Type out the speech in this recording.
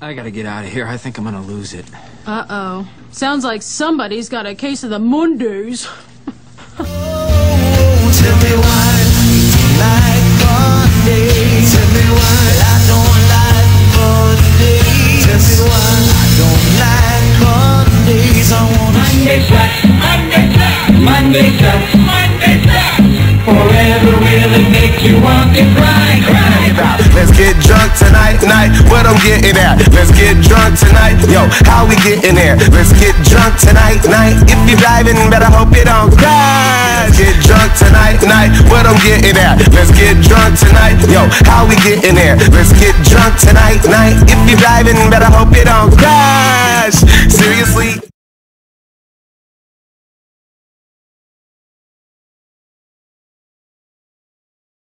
I gotta get out of here. I think I'm gonna lose it. Uh-oh. Sounds like somebody's got a case of the Mondays. Oh, tell me why you don't like Mondays. Tell me why I don't like Mondays. Tell me why I don't like Mondays. I want Monday flat, Monday flat, Monday flat, Monday flat. Forever will it make you want to cry, cry. Let's get drunk tonight, night, what I'm getting at. Let's get drunk tonight, yo, how we getting there? Let's get drunk tonight, night, if you're driving, better hope you don't crash. Let's get drunk tonight, night, what I'm getting at. Let's get drunk tonight, yo, how we getting there? Let's get drunk tonight, night, if you're driving, better hope you don't crash. Seriously?